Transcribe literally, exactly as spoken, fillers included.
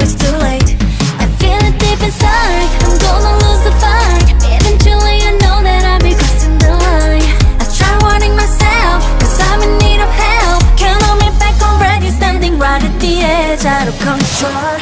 It's too late. I feel it deep inside. I'm gonna lose the fight. Eventually I know that I'll be crossing the line. I try warning myself, cause I'm in need of help. Count on me back already, standing right at the edge, out of control.